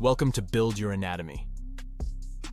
Welcome to Build Your Anatomy.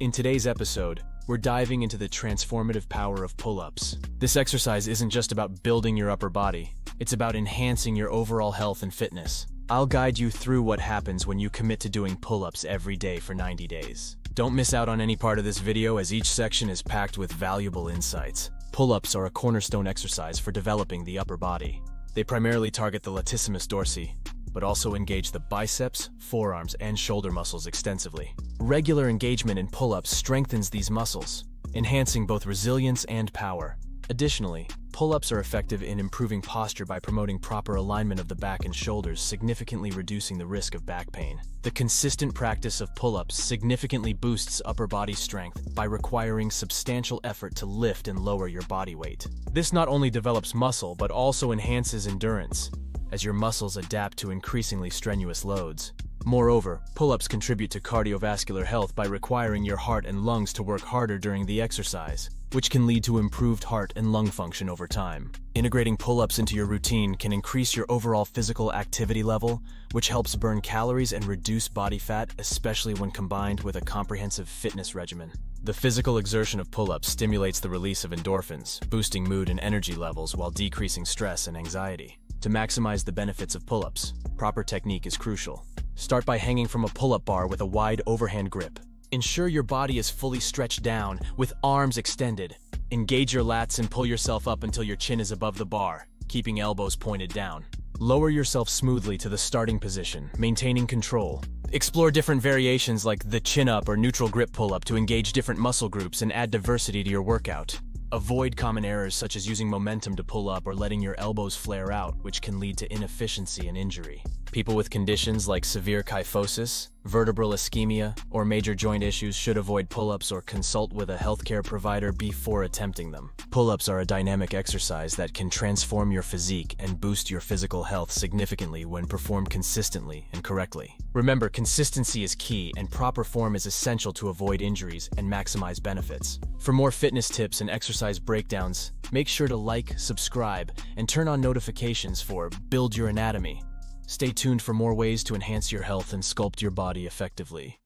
In today's episode, we're diving into the transformative power of pull-ups. This exercise isn't just about building your upper body, it's about enhancing your overall health and fitness. I'll guide you through what happens when you commit to doing pull-ups every day for 90 days. Don't miss out on any part of this video, as each section is packed with valuable insights. Pull-ups are a cornerstone exercise for developing the upper body. They primarily target the latissimus dorsi, but also engage the biceps, forearms, and shoulder muscles extensively. Regular engagement in pull-ups strengthens these muscles, enhancing both resilience and power. Additionally, pull-ups are effective in improving posture by promoting proper alignment of the back and shoulders, significantly reducing the risk of back pain. The consistent practice of pull-ups significantly boosts upper body strength by requiring substantial effort to lift and lower your body weight. This not only develops muscle, but also enhances endurance, as your muscles adapt to increasingly strenuous loads. Moreover, pull-ups contribute to cardiovascular health by requiring your heart and lungs to work harder during the exercise, which can lead to improved heart and lung function over time. Integrating pull-ups into your routine can increase your overall physical activity level, which helps burn calories and reduce body fat, especially when combined with a comprehensive fitness regimen. The physical exertion of pull-ups stimulates the release of endorphins, boosting mood and energy levels while decreasing stress and anxiety. To maximize the benefits of pull-ups, proper technique is crucial. Start by hanging from a pull-up bar with a wide overhand grip. Ensure your body is fully stretched down, with arms extended. Engage your lats and pull yourself up until your chin is above the bar, keeping elbows pointed down. Lower yourself smoothly to the starting position, maintaining control. Explore different variations like the chin-up or neutral grip pull-up to engage different muscle groups and add diversity to your workout. Avoid common errors such as using momentum to pull up or letting your elbows flare out, which can lead to inefficiency and injury. People with conditions like severe kyphosis, vertebral ischemia, or major joint issues should avoid pull-ups or consult with a healthcare provider before attempting them. Pull-ups are a dynamic exercise that can transform your physique and boost your physical health significantly when performed consistently and correctly. Remember, consistency is key, and proper form is essential to avoid injuries and maximize benefits. For more fitness tips and exercise breakdowns, make sure to like, subscribe, and turn on notifications for Build Your Anatomy. Stay tuned for more ways to enhance your health and sculpt your body effectively.